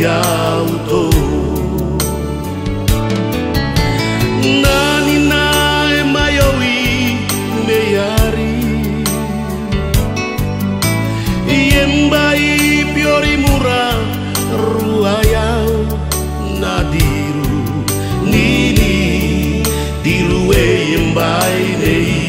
mi auto. Nani na e maiowi neyari iembai piori mura ruaya nadiru nini diru e iembai nei.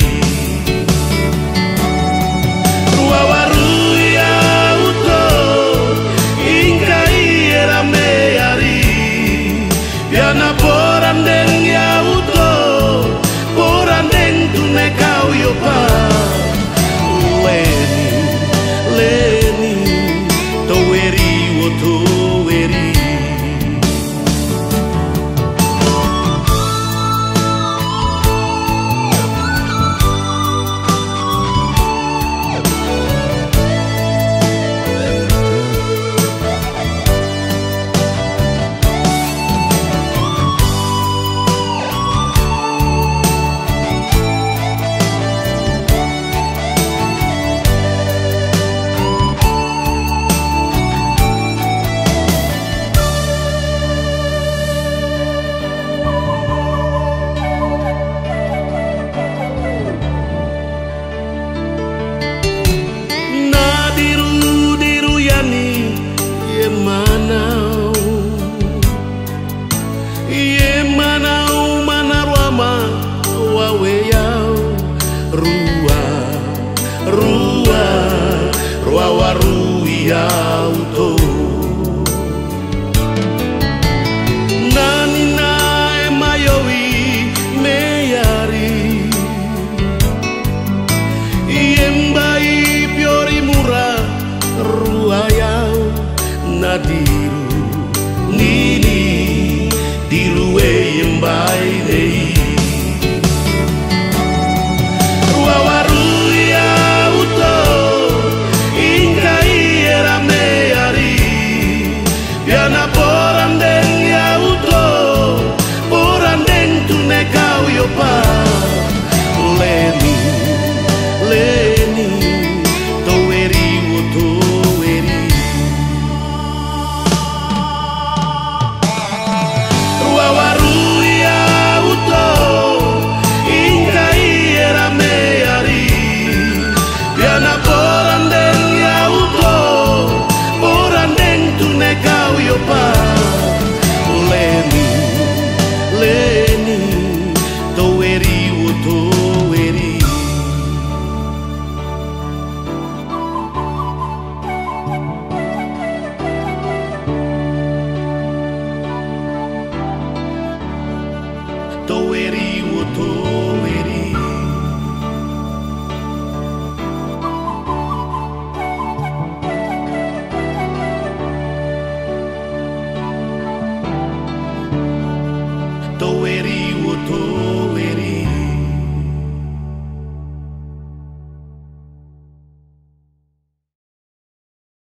Nadie.